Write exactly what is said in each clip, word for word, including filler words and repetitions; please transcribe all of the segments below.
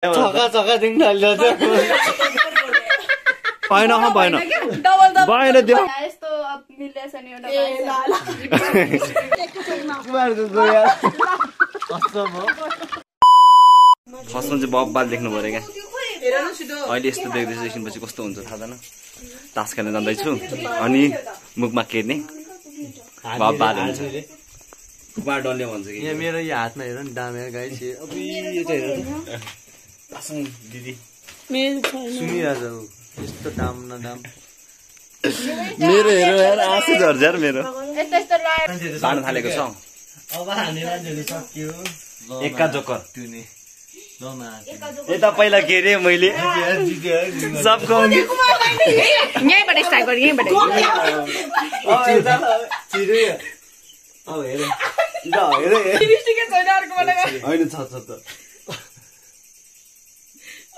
Saka saka tingnan natin. Bahay na ka, bahay na. Bahay na diyan. Guys, to apni lesson yun na guys. Kumar gusto yan. Awesome mo. First one si Bob bal dekhnu paryo kya? Oil is to degradation basi kosto unso tha na. Task karne jandai chu. Ani mukma kene. Bob bal unso. Kumar dolle unso ki. Ye mera ye hath na hero ni dam hai guys. Abhi ye chahiye. Asung didi. Mere suni raja ho. इस्तो दाम ना दाम मेरे हेरो यार आसे दर्जर मेरो इतना इतना लाइट बाँध थाले को सॉन्ग अब आने वाले जो सॉन्ग क्यों एक का जोकर तूने दो ना ये तो पहला केरे महिले सब कहूँगी यहीं बड़े स्टाइल कर यहीं बड़े चिरे अब ये ना ये टीवी के सोनार को लगा आइने साथ साथ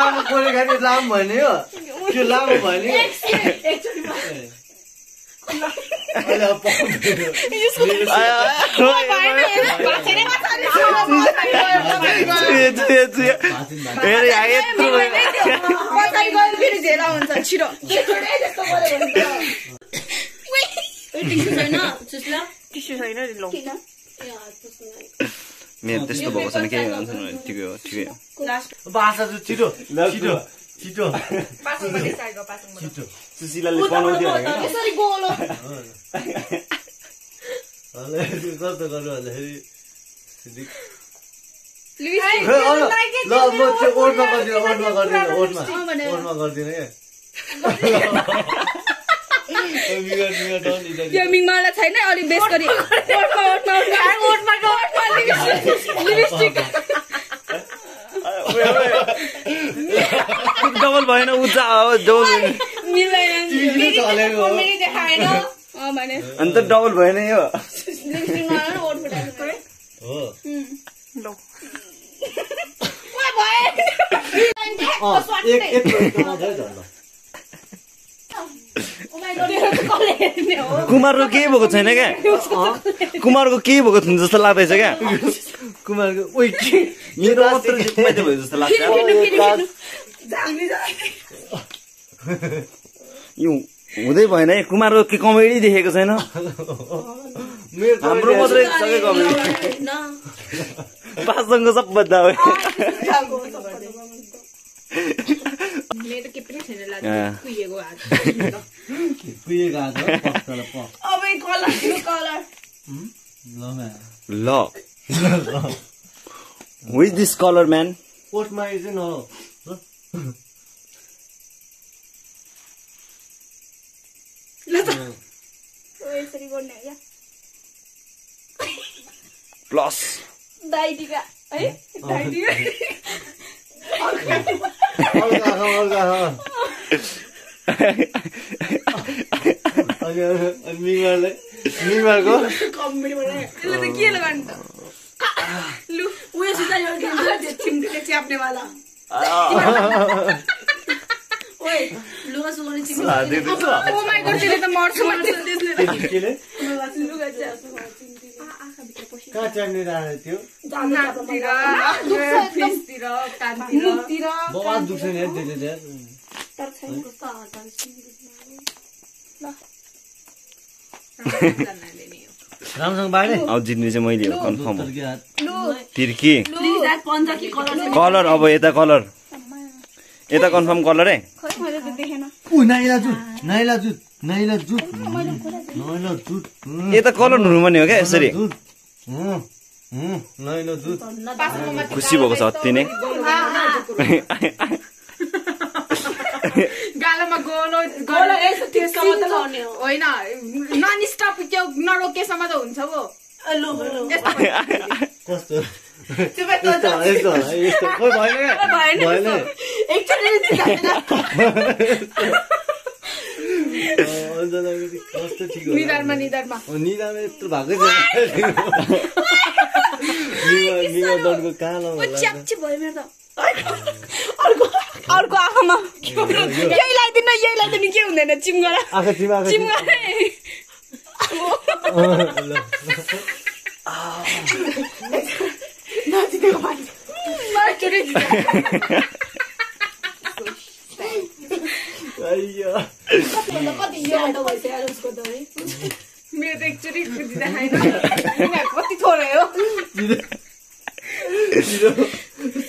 लामो कोले खाने लाम बने हो क्यों लाम बने एक्चुअली अल्लाह पाप आया बातेरे बातेरे बातेरे बातेरे मेरे आये तो बातेरे कौन फिर जेला उनसे चिरो टिश्यू है ना चुस्ला टिश्यू है ना लोग मेरो त्यस्तो भएको छैन के हुन्छ नि ठिकै हो ठिकै हो बासा जु छिटो छिटो छिटो बासा पनि साइडको बासा पनि छिटो सुशीलाले बनाउँदै हो हैन यसरी गोलो अले त्यो कस्तो गर्नु होला हे सिदिक प्लिज ल म त्यो ओडमा गर्दिन ओडमा गर्दिन ओडमा ओडमा गर्दिन के यो मिङमाला छैन अलि बेस गरी ओडमा ओडमा ओडमा लिपस्टिक डबल भएन उचा डबल मिलाएन मैले देखाएन अ भने अनि त डबल भएन यो लिपस्टिकमा ओड फटाएको हो लो वा भए एक एक टोमा छ झन् ओ माय गॉड कले कुमार को के भएको छैन के कुमार को के भएको हुन्छ जस्तो लाग्दैछ के कुमार को ओइ के मेरो मात्र जित्मै थियो जस्तो लाग्छ जाल्मी जाल्मी यो हुँदै भएन है कुमार को के कमेडी देखेको छैन मेरो हाम्रो मात्रै सबै कमेडी न पाससँग सब बद्दा हो मेरो के पनि छैन लाग्यो कुइएको हात कुइएको हात पक्कला पक अबै कलर कलर ल म्यान ल Who is this color man? What my is in all? Plus. Dietica. Eh? Dietica. Olga, Olga, Olga. Minimal, minimal go. Come, minimal. इल्ल तो क्या लगाना? लू वो ऐसे तो योर के चिमटे के चापने वाला ओए लू का सुगंध चिमटे ओ माय गॉड तेरे तो मौत सुगंध चिमटे के लिए लू का चापने क्या चापने रहा थी जाना तीरा दुख तीरा कांतीरा तीरा बहुत दुख से नहीं दे दे तर चाहिए कुछ आता है ना रामसँग बारे अब जित्ने चाहिँ मैले हो कन्फर्म तिर्की कलर अब यता कलर यता कन्फर्म कलर है खै मैले त देखेन उ नाइला जुत नाइला जुत नाइला जुत नाइला जुत यता कलर हुनु पनि हो के यसरी हम हम नाइला जुत खुसी भएको छ अति नै गालामा गोलो गोलो यस्तो त्यसको त गर्ने हो हैन नन स्टप त्यो नरोकेसम्म त हुन्छ हो हेलो हेलो कस्तो 했어, 했어. 거의 말해. 말해. 말해. 액션을 잘한다. 언제 나게 가서 지금. 니다마 니다마. 어 니다마 또 막아 줘. 니가 니가 너는 가라. 어차피 보이면서. अर्को अर्को आमा यही लाइदिन यही लाइदिन के हुँदैन चिमगरा आका चिम आका चिम आ नाति देखो पानी मार्केट आइया कति ज्यादा भइसक्यो उसको त है मेरो त एकचोटी खुदिदा हैन कति थोरै हो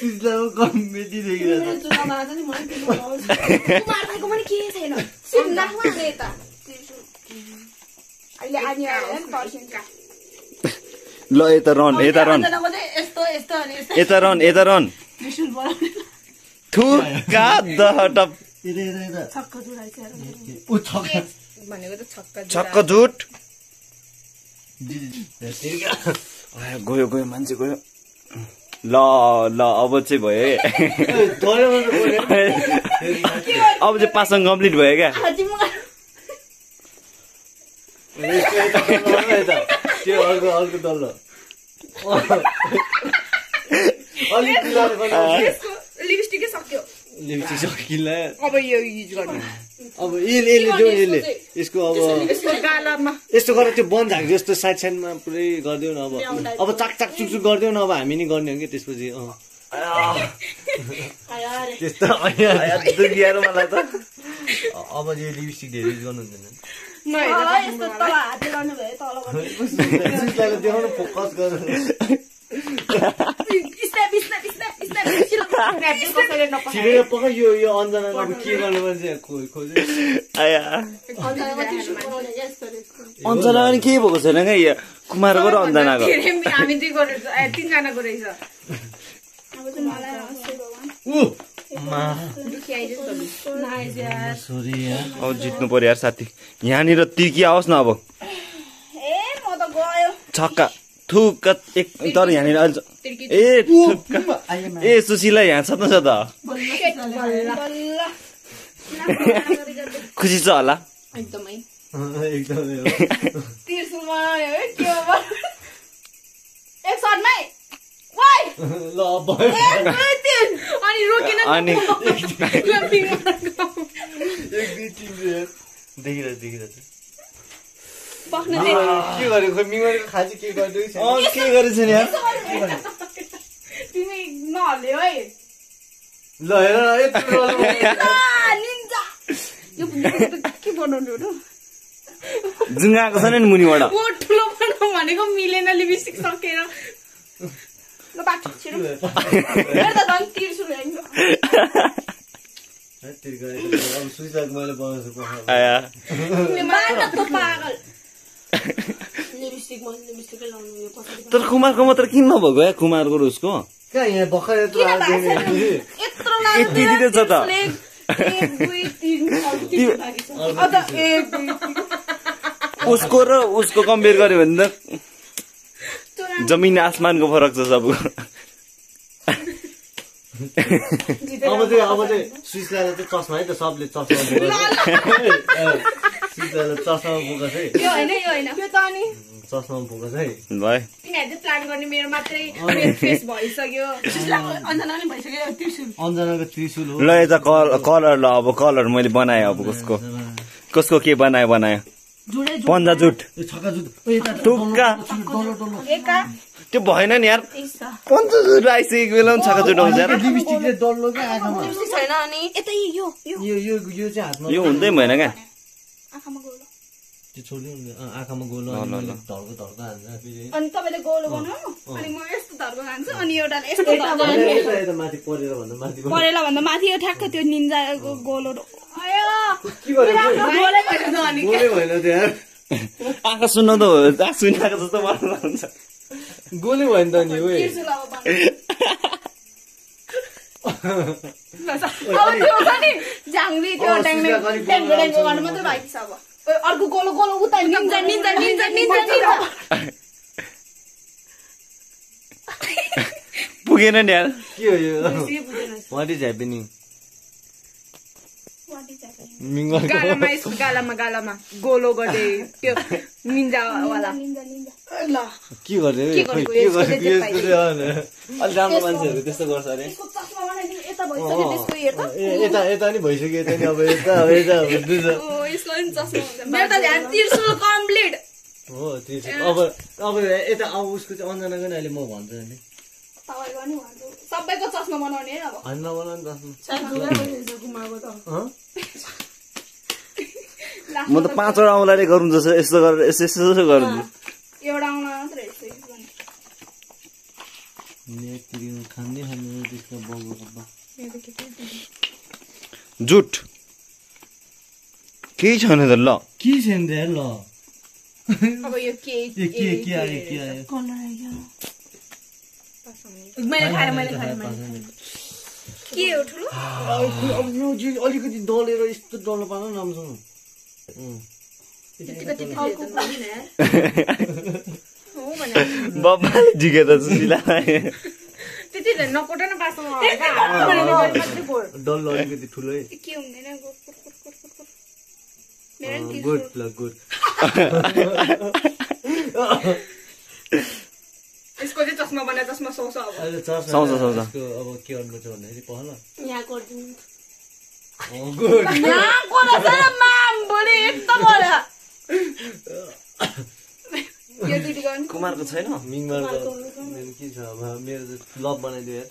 सुझाव कमेडी देखिरा सुझाव मार्दा नि मलाई के भन्छ मार्दाको पनि के छैन सुन्दा माने त अहिले आनी आएन पर्सेन्टका ल एता रन एता रन यस्तो यस्तो अनि एता रन एता रन बिशुल बोलाउने थु का द हटप एरे एरे छक्क जुडाइ छैन उ छक्क भनेको त छक्क जुडा छक्क जुट गयो गयो मान्छे गयो ल ल अब चाहिँ भयो अब चाहिँ पासँग कम्प्लिट भयो क्या लिपस्टिकै सक्यो लिपस्टिक सकिला अब यो युज गर्ने अब यसले यसले यसले यसको अब यस्तो गरेर त्यो बन्द झाक्छ जस्तो साइड साइडमा पुरै गर्दियौ न अब अब चाक चाक चुक चुक गर्दियौ न अब हामी नि गर्ने हो के त्यसपछि अ त्यस्तो आया दुगियार मलाई त अब यो लिपस्टिक धेरै युज गर्नु हुँदैन न यस्तो तल हात लाउनु भए तल गर्नु देखाउनु फोकस गर्नु बिस्ता बिस्ता बिस्ता बिस्ता छिरेर पख यो यो अन्जनाले अब के गर्नु पर्छ खोज खोज आया अन्जना अनि के भएको छैन के यो कुमारको र अन्जनाको हामी दुई गरेर तीन जनाको रहेछ अब त मलाई हस्ते भगवान उ मा दुखाइदिस नाइज यार सरी यार अब जित्नु पर्यो यार साथी यहाँनिर तिर्की आओस् न अब ए म त गयो छक्का थुक एक तर यहाँनिर ए ए सुशीला यहाँ छ त खुसी छ होला एकदमै एकदमै तिर्सुमा है के हो एक शटमै वाइ ल भयो अनि रोकिन अनि एक दुई तीन देखिरा देखिरा पक्न दे के गरे खै मिङरको खाजी के गर्दै छ अ के गरेछ नि यार तिमी नहले है ल हेर यत्रो ल निन्जा यो के बनाउनु हो जुङ्गाको छ नि मुनिबाट ओ ठुलो बनाउ भनेको मिलेन लिपस्टिक सकेर ल बाछ छिरो हेर त दङ तिर्छु हेर्नु है तिर्गा अब सुइजाक मैले बनाउँछु आया मात्र त पागल तर कुमारको मात्र किन नभएको है कुमारको उसको उसको र उसको कम्पेयर गर्यो भने त जमिन आसमानको फरक छ सबको अब चाहिँ अब चाहिँ सुइसलाई चाहिँ चस्मा है त सबले चस्मा ल यता कलर ल अब कलर मैले बनाएँ अब कसको कसको के बनायो बनायो पन्जा जुट टुक्का त्यो भएन नि यार पन्जा जुट आइसकेको बेला पनि छक्का जुट आउँछ यो हुँदै भएन क्या आखामा गोलो त्यो छोड्नु आखामा गोलो अनि धर्को धर्को हान्छ फेरि अनि तपाईले गोलो बनाउनु अनि म यस्तो धर्को हान्छु अनि एउटाले यस्तो धर्को हान्छ माथि परेला भन्दा माथि परेला भन्दा माथि यो ठ्याक्क त्यो निन्जाको गोलो आयो के गर्यो गोलै भएन अनि गोलै भएन त यार आका सुन्न त आ सुनाको जस्तो मात्र हुन्छ गोलै भएन त नि ओए जाङ्गी त्यो ट्याङ ट्याङ गर्नु मात्रै बाँकी छ अब अर्को गोलो गोलो उता Ninja Ninja Ninja Ninja Ninja पुगेन यार के हो यो what is happening what is happening गालामा यसको गालामा गालामा गोलो गर्दै त्यो निन्जा वाला ल के गर्दै के गर्दै अलि राम्रो मान्छेहरु त्यस्तो गर्छ अरे यसको चस्मा बनाइदिनु यता भइसक्यो त्यसको हेर त यता यता नि भइसक्यो यता नि अब यता अब यता हुन्छ ओ यसको नि चस्मा हुन्छ मेरो त ध्यान तिर्सु कम्प्लिट हो तिर्सु अब अब यता आउ उसको चाहिँ अन्जना गन अहिले म भन्छु नि सबैको चस्मा बनाउने अब हैन बनाउन चस्मा म त पाँचवटा औँला रे गरौँ जस्तो यस्तो गरेर यस्तो यस्तो गरौँ एउटा औँला मात्र हेर्छु नि क्रिम खान्दै खान्दै त्यसको बगो बब्बा जुट के छ नि त ल के छ नि त ल अब यो के के के आयो के आयो कलर आयो मैले खाएर मैले खाएर मैले के हो ठुलो अब यो जुज अलिकति डलेर यस्तो डल्नु पाएन नमसँग बाबाले जिगे त सुला त्यति त नकोट न पासमा डल्लो अलिकति ठुलो है के हुँदैन गुड लक गुड यसको चाहिँ चस्मा बनाए चस्मा सौस अब सौस सौस अब के गर्नु छ भन्दाखेरि पहल यहाँ गर्दिनु ओ गुड यहाँ कोला सर बोले एकदम होला यो दिदी गन कुमारको छैन मिङमारको मेरो के छ अब मेरो लभ बनाइदियो यार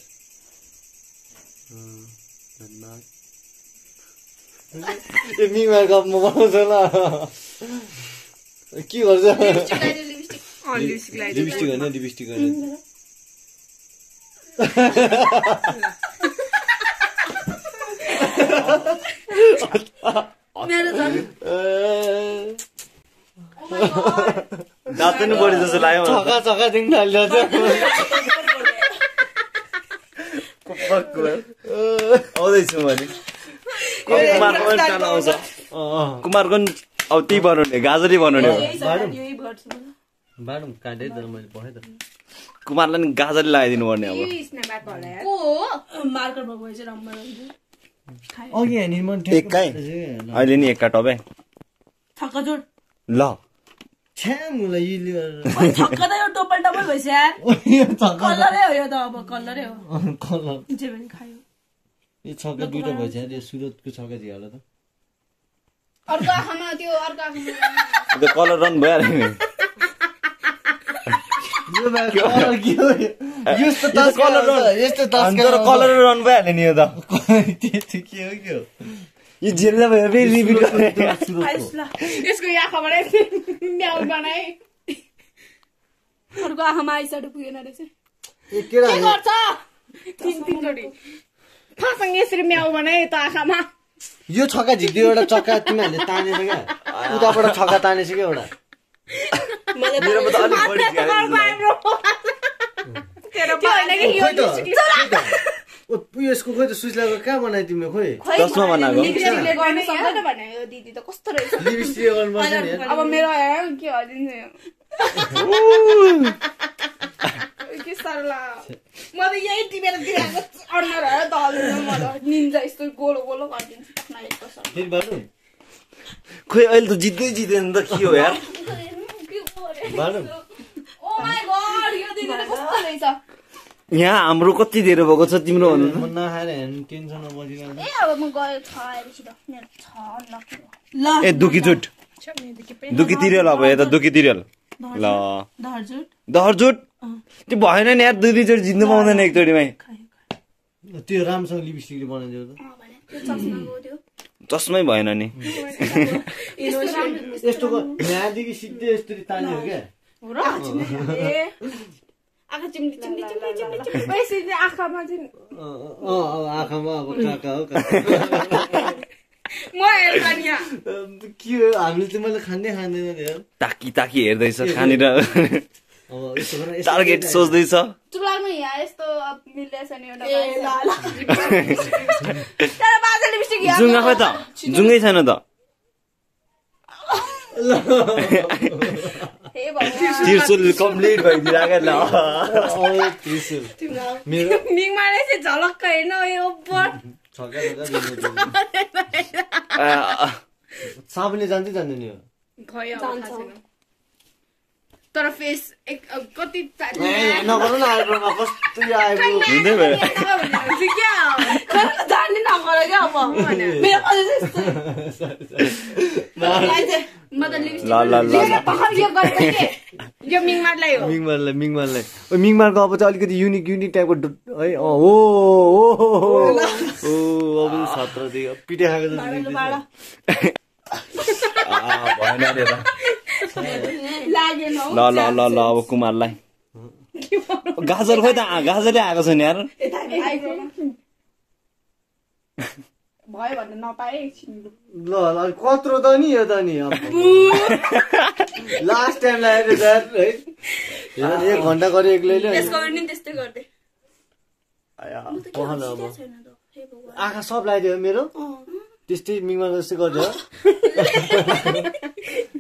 धन्यवाद ए मिङमारको म बनाउँछ ल के गर्छ लिपस्टिक अ लिपस्टिक लाइट लिपस्टिक हैन लिपस्टिक हैन मेरो जन दातन बढी जस्तो लाग्यो छका छका दिन ढाल्यो छ कुपक्कु आउँदै छु भने कुमार पनि टाल आउँछ कुमार गन अब त्यही बनाउने गाजरी बनाउने यही भर्छु बाडम काटे तर मैले पखे त कुमारलाई नि गाजरी लगाइदिनु पर्ने अब को हो मार्कर भगोइ चाहिँ रम्मा रम्मा ओके अनि म एकै अहिले नि एकका टबे ठक्का जोड ल छ्यामुला यिले ठक्का त यो टोपल टबल भइस यार यो ठक्का कलरै हो यो त अब कलरै हो कलर जे पनि खायो यो छक्का दुईटा भइस यार यो सुरतको छक्का थियो होला त अर्को आँखामा त्यो अर्को आँखामा त्यो कलर रन भयो रे यो मा कलर के हो यस्तो त कलर यस्तो त कलर रन भइहाल्यो नि यो त त्यति के हो के हो यो जेलले भए रिपिट यसको आँखाबाट म्याउ बनाए अर्को आँखामा आइसड पुगेन रहेछ ए के गर्छ तीन तीन जोडी फासँग यसरी म्याउ बनाए त आँखामा यो छक्का झिक्दियो एउटा चक्का तिमीहरुले तानेछ के उताबाट छक्का तानेछ के एउटा मलाई त अलि बढी तेरो पाइले के यो निस्कियो ओ यसको खोइ त स्विच लगाको कहाँ बनाइ तिमीले खोइ चस्मा बनाको लिपस्टिकले गर्नु सक्दैन भने यो दिदी त कस्तो रहेछ लिपस्टिकले गर्नु पर्छ नि अब मेरो हेर के हदिन्छ यो के सरला म त यही टिपेर दिएको अर्नर हो त हल्दिनु म त निन्जा यस्तो गोलो गोलो गर्दिन्छु तक्न यस्तो सर फेरि बाडु खोइ अहिले त जित्दै जित्दैन त के हो यार बाडु ओ माय गॉड यो दिदी त कस्तो रहेछ यहाँ हाम्रो कति धेरै भएको छ तिम्रो भन्नु म नखाएर हेर्नु टेन्सन नबजिराल ए अब म गयो छ आएपछि त मेरो छ लकी ल ए दुकी जुट दुकी तिरेल अब यता दुकी तिरेल ल दहर जुट दहर जुट त्यो भएन नि यार दुई दुई जोडी जित्नु पाउँदैन एकचोटीमै त्यो रामसँग लिपस्टिकले बनाइदियो त त्यो चस्माको त्यो चस्मै भएन नि यस्तो न्यादिकी सिद्धै यसरी तान्यो के हो र ए आका चिम्ली चिम्ली चिम्ली चिम्ली वैसे नि आँखामा चाहिँ अ अ आँखामा अब काका हो म हेर्दा नि के हामीले चाहिँ मैले खान्दै खान्दैन यार ताकी ताकी हेर्दैछ खानेर अब यस्तो गर्न टार्गेट सोच्दैछ चुलालमा यहाँ यस्तो अब मिल्दैछ नि एउटा तर बाजा लिपस्टिक यहाँ जुङ्गा खै त जुङ्गै छैन त ए त्रिशूल कम्प्लिट भइदिरा के ल ओ त्रिशूल मेरो मिङमाले से झलक्क हेर्न यो ऊपर छक्का नजा आ साबुनले जान्दै जान्दैन यो खै आउ थाहा छैन तर फेस कति नगर्नु न आइब्रो म कस्तो यो आइब्रो हिँड्दै भए के क्या कति जान्दिन नगर के अब मेरो अझै La la la la. यो मिङमारलाई हो मिङमारलाई मिङमारलाई ओ मिङमारको अब चाहिँ अलिकति युनिक युनिक टाइपको है ओ ओ ओ अब छात्र दे पिटे खाको जस्तो आ भएन रे त लागेन ल ल ल ल अब कुमारलाई गाजर खोइ त गाजरले आएको छ नि यार भयो भन्ने नपाए एकछिन ल ल कत्रो त नि यो त नि लास्ट टाइम लाग्यो यार है यार एक घण्टा गरे एक्लैले त्यसको पनि त्यस्तै गर्दै आया पहल अब आखा सब लाइदियो मेरो त्यस्तै मिङमा जस्तै गर्दै यो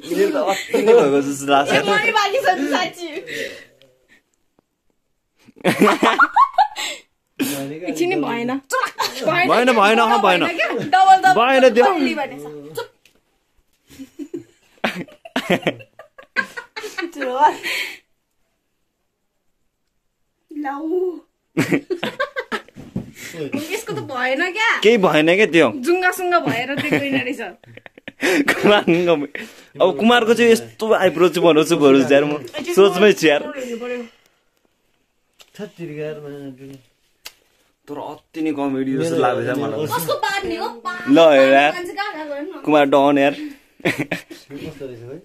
त अति नै भएको जस्तो लाग्छ मलाई बाली सच्ची साच्ची एकछिन भएन भएन भएन अह भएन भएन दियो यसको त भएन क्या केही भएन क्या त्यो जुङ्गासुङ्गा भएर त्यो गएन रहेछ कुमार अब कुमारको चाहिँ यस्तो आइब्रो चाहिँ बनाउँछु बरु यार म सोचमै छु यार तर अति नै कमेडी जस्तो लाग्छ मलाई कसको पार्ने हो ल यार कुमार डन यार कस्तो रहेछ भाइ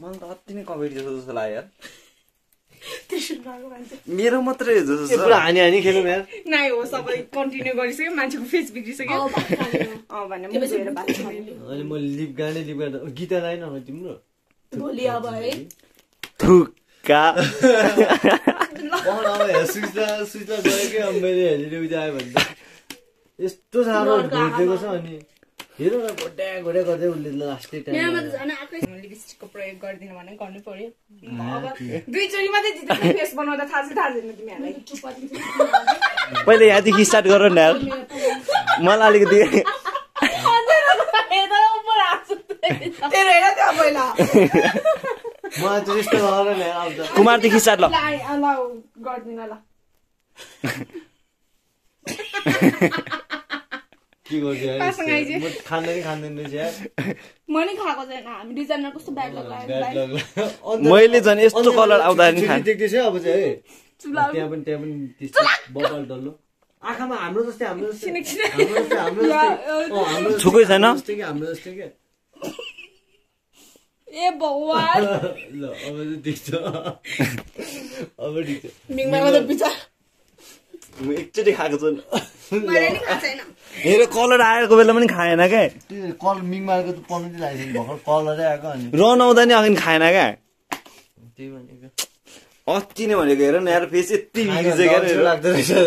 मलाई त अति नै कमेडी जस्तो जस्तो लाग्यो यार त्यसै भागो भन्छ मेरो मात्रै जस्तो छ पुरा हानि हानि खेलौँ यार नाइ हो सबै कन्टिन्यू गरिसक्यो मान्छेको फेस बिग्रिसक्यो अ भने म हेरेर बात गर्छु अनि म लिप गाडे लिप गाडे गीत लाइन हो तिम्रो भोलि अब है थुका यस्तो साह्रो भेटेको छ अनि हेर न घोट्या घोट्या गर्दै उसले लास्टै टाइम मेरोमा त झन् आफै लिपस्टिकको प्रयोग गर्दिन भने गर्नै पर्यो अब दुई चोरी मात्रै जित्दै फेस बनाउँदा थाहा छ थाहा छैन तिमीहरुलाई पहिले यहाँदेखि स्टार्ट गर न यार मलाई अलिकति तेरो हेर त्यो पहिला मलाई त यस्तो भएर नि अब कुमारदेखि स्टार्ट ल गर्दिन ल के गर्दै यार म खान्दै नि खान्दैन रहेछ यार म नि खाको छैन हामी डिजाइनर कस्तो ब्याड लगायो मैले झन् यस्तो कलर आउँदा नि खान देख्दै छ अब चाहिँ है त्यहाँ पनि त्यहाँ पनि त्यस्तो बबल डल्लो आँखामा हाम्रो जस्तै हाम्रो जस्तै हाम्रो जस्तै हाम्रो जस्तै हाम्रो छुकै छैन जस्तै के हाम्रो जस्तै के ए भगवान ल अब देख्छ अब देख्छ मिङमा त पिछा म एकचोटी खाएको छु मैले नि खाएको छैन मेरो कलर आएको बेला पनि खाएन के कल मिङमाको त पल्टी लाग्यो भर्खर कलरै आएको अनि रन आउँदा नि अघि खाएन क्या त्यही भनेको अस्ति नै भनेको हेर न यार फेस यति बिग्रिसक्यो यार लाग्दै रहेछ यार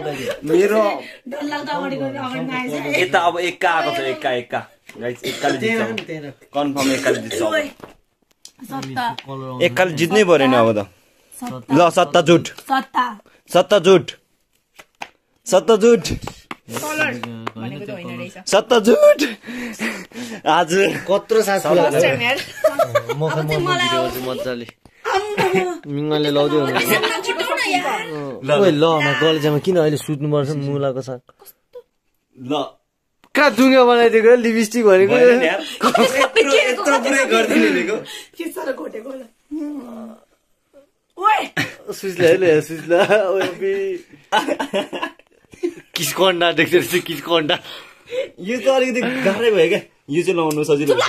अहिले मेरो यता अब एक्का आएको छ एक्का एक्का कन्फर्म एक्काले जित्छ एक्काले जित्नै पर्यो नि अब त ल सत्ता जुट सत्ता जुट सत्ता जुट सत्ता जुट आज कत्रो सास मजाले मिङमाले लाउँदै ल म कलेजमा किन अहिले सुत्नुपर्छ मुलाको साग ल कहाँ दुङ्गा बनाइदिएको लिपस्टिक भनेको सुइजला किस कन्डा देख्दै रहेछ किस कन्डा यो त अलिकति गाह्रै भयो के यो चाहिँ लाउनु सजिलो हुन्छ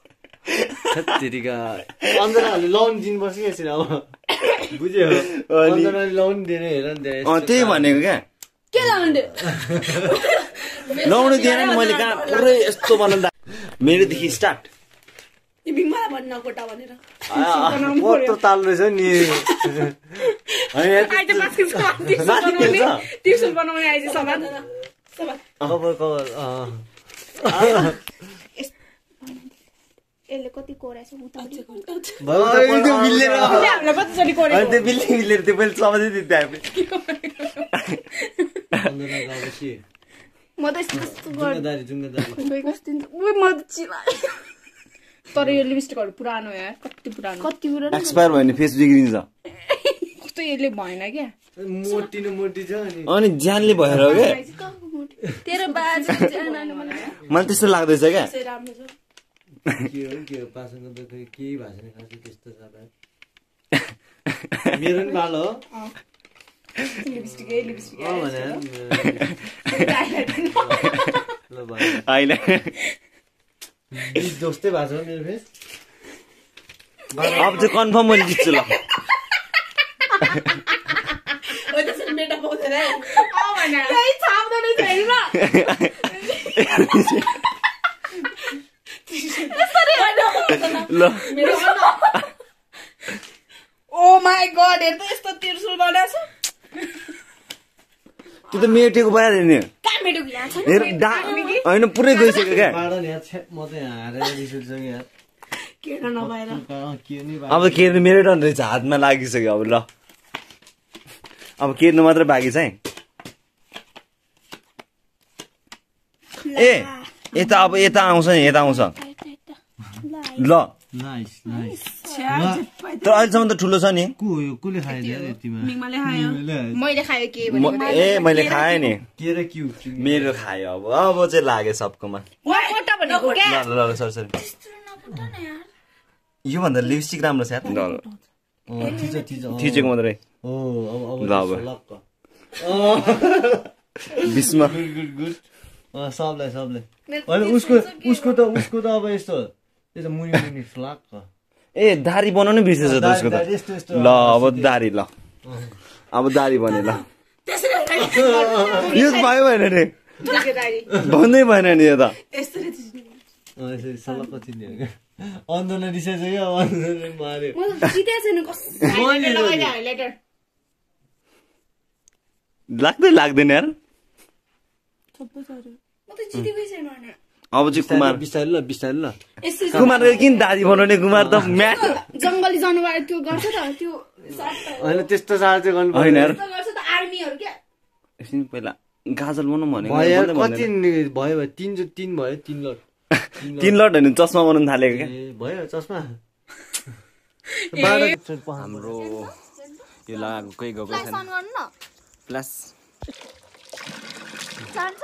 अन्जनाले लाउन दिनुपर्छ एकछिन अब बुझ्यो अन्जनाले लाउन दिने हेर नि त्यही भनेको क्या के लाउन लाउनु दिएन नि मैले कहाँ पुरै यस्तो बनाउँदा मेरोदेखि स्टार्ट बिङमाला भन्न कोटा भनेर कत्रो ताल रहेछ नि यसले कति कोरेछ उताउछ उताउछ भयो त्यो बिल्लेर हामीलाई कति जति कोरेछ अनि त्यो बिल्ले बिल्लेर त्यो पहिले चबादै दिथे हामी म त यस्तो गर्छु जुङ्गादारी जुङ्गादारी दुई कस दिन उइ म त चिला तर यो लिपस्टिकहरु पुरानो यार कति पुरानो कति पुरानो एक्सपायर भयो नि फेस बिग्रिन्छ कस्तो यसले भएन के मोटी न मोटी छ अनि अनि जानले भएर हो के तेरो बाजे जानले मलाई त्यस्तो लाग्दैछ के राम्रो छ के हो के पासँग त केही भाषा नै खासै त्यस्तो छ भाइ मेरो नि बाल हो लिपस्टिक ए लिपस्टिक हो भने ल भाइ आइले बि जस्तै भाषा हो मेरो फेस अब चाहिँ कन्फर्म मैले जित्छु ल ओ त सर मेटा बोल्दै रे आ भने त्यही छाप्दै नै छैन Oh my God! This is the third one. You the meat you buy in here. That meat you buy. Here, that. I know. Pure goes like that. Pardon, I check. What is that? This is something. Kid, no, buy that. Our kid, meat on this. Hand, my leg is like that. Allah. Our kid, no matter bag is like. Hey, it's up. It's down. It's down. Nice, nice, nice. तो आज समय तो ठुलो सा नहीं। कूल कूल खाये थे लेती मैं। मिंगले खाये। मौले खाये के बने। ए मौले खाये नहीं। केरा क्यों? मेरे खाये अब अब वो चल आगे सबको मैं। मोटा बने को क्या? लाल लाल सर सर। ये बंदर लिपस्टिक राम रस है। लाल। थीज़े थीज़े। थीज़े को बंदर है। ओ अब अब लाल। बिस्मा। Good good good. साबले साबले। और उसको उसको तो उसको तो अब ऐसा It's a moony moony flag. Hey, Dari banana business is this. La, about Dari la. About Dari banana. This is my one. This is Dari. Banana banana is that. This is. Oh, this is salad thing. On the next day, on the next morning. What? Today is no. Later, later. Lag the lag the nair. Choppa sorry. What is Jiti bhi se mana? अब चाहिँ कुमार बिस्तारै ल बिस्तारै ल कुमारले किन दादी बनाउने कुमार त म्याच जंगली जनावर त्यो गर्छ त त्यो हैन त्यस्तो सार चाहिँ गर्नु भएन यार त्यस्तो गर्छ त आर्मीहरु के एकछिन पहिला गाजल बनाउनु भनेको भन्दै भन्दै कति भयो भयो तीन जो तीन भयो तीन लट तीन लट हैन चस्मा बनाउन थालेको के भयो चस्मा हाम्रो यो लागको कोही गएको छैन प्लस जान्छ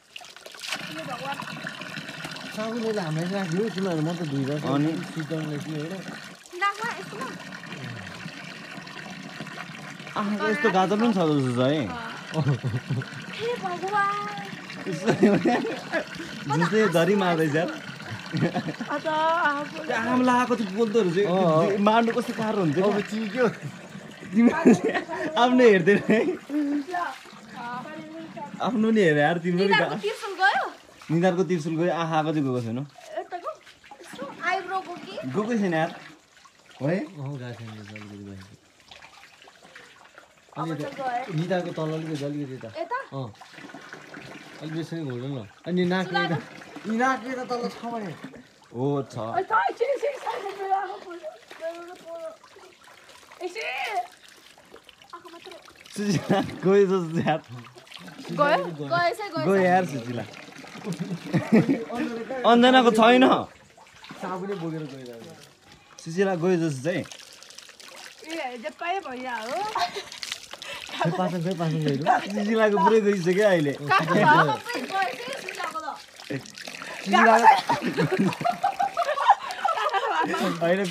साबुनले हामी राख्यो तिमीहरु म त धुइरहेको अनि सिजनले के हेर नाकमा यस्तो आ यस्तो गाजर पनि छ जस्तो छ है हे भगवान जुसे धरी मार्दैछ अत आम लाएको त बोल्दो रहेछ मार्नु कस्तो गाह्रो हुन्छ अब चिक्यो आफ्नै हेर्दैन है आफ्नो नि हेर यार तिम्रो नि निदारको तिर्सुल गयो आहाको चाहिँ गएको छैन एटाको आइब्रो को कि गएको छैन यार है हो गाथे नि जल्दी भयो अनि निदाको तलले जल्दी दिए त अ अलि बेसै घोड्नु न अनि नाकले नि नाकले त तल छ भने हो छ अ त छिन छिन साथै गयो पुरो पुरो एसी आको मात्र सुजिला गयो सुजिला गयो गएसै गयो गयो यार सुजिला अन्जनाको छैन साबुले बोकेर गयो सुजिला गयो जस्तो चाहिँ ए जपाए भइया हो पासन गयो पासन गयो सुजिलाको पुरै गइसक्यो अहिले अहिले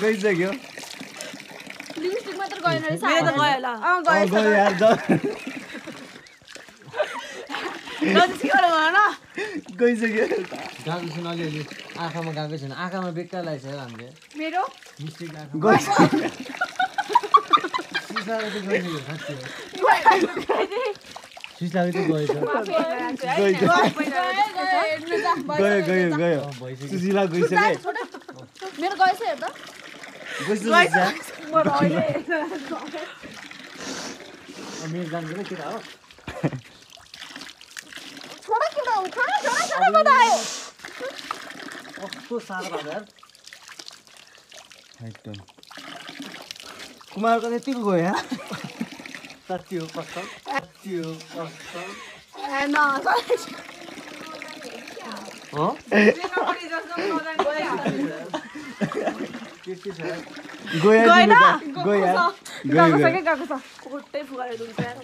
गइसक्यो लिपस्टिक मात्र गएन रे सायद गयो होला अ गयो यार नजिस्किन न गइसक्यो गाजु सुन अलि अलि आँखामा गाएको छैन आँखामा बेक्का लाइछ हामीले मेरो मिस्टेक आँखामा सिसा गयो गयो गयो सुजिला गइसक्यो मेरो गएछ हेर्दा गइसक्यो म अहिले मेरो जान्दिन के हो कुमार को त्यति गयो यार सत्य हो कष्ट सत्य हो कष्ट ए न हो गयो गयो गयो सके गएको छ खुट्टै फुगाएर दुन्छ यार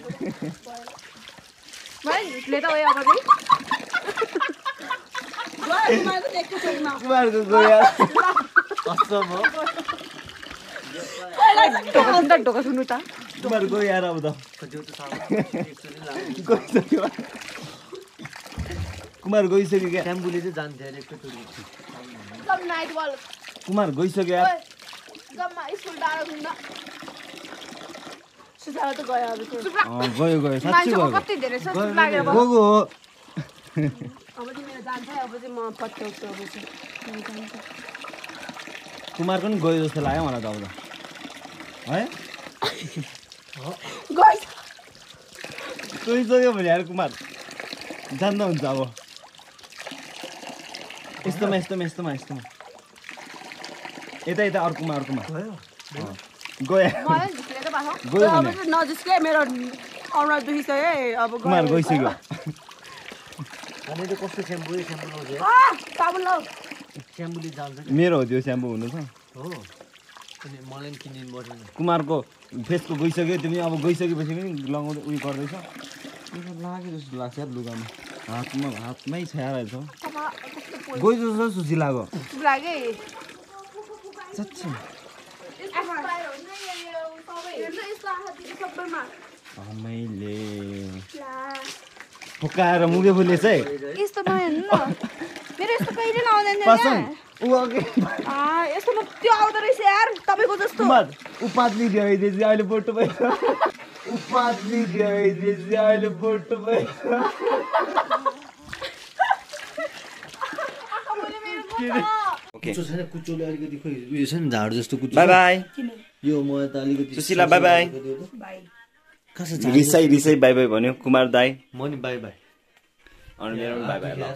मैले ले त ओए अब नि कुमार को गयो यार असम हो टोका टोका सुन्नु त कुमार गयो यार अब त खोज्यो त सामान एकचोटी लाग्यो कुमार गइसक्यो के टेम्बुले चाहिँ जान्थे अरे एकचोटी सब नाइट बल कुमार गइसक्यो यार जम्मा स्कुल डाडो घुम्न सुझाव त गयो अब अ गयो गयो साच्चै गयो कति धेरै सस्तो लाग्यो गयो गयो अब तिमीले जान्छ अब चाहिँ म पत्याउँछु अब चाहिँ कुमार पनि गयो जस्तो लाग्यो मलाई त अब है गयो गइसक्यो भने यार कुमार जान्दा हुन्छ अब यस्तोमा यस्तोमा यस्तोमा यस्तोमा यता यता अर्कोमा अर्कोमा गयो गयो गयो अब चाहिँ नजिस्के मेरो अनुहार दुखिसक्यो है अब कुमार गइसक्यो अनि त कस्तो स्याम्पु यो स्याम्पु नौ आ साबुन लाउ स्याम्पुले जान्छ मेरो हो त्यो स्याम्पु हुनु छ हो अनि मलाई किनिन पर्यो कुमारको फेसको गइसक्यो तिमी अब गइसकेपछि पनि लगाउँदै उयो गर्दैछ मलाई लाग्यो जस्तो लाग्छ यार लुगामा हातमा हातमै छ्याएर छ गइ जस्तो सुजी लाग्यो लाग्यो सच्च हामीले फुकाएर मुगे फुले चाहिँ यस्तो भएन न मेरो यस्तो कहिले नआउँदैन यार उ अगे आ यस्तो म त्यो आउँदै रहेछ यार तपाईको जस्तो उपादली गइदिए जि अहिले फोटो भएछ उपादली गइदिए जि अहिले फोटो भएछ ओके कुचो छैन कुचोले अलिकति खोइ उयो छ नि झाड जस्तो कुचो बाइ बाइ यो म त अलिकति सुशीला बाइ बाइ बाइ रिसाई रिसाई बाई बाई भन्यो कुमार दाई म नि बाई बाई अनि मेरो बाई बाई ल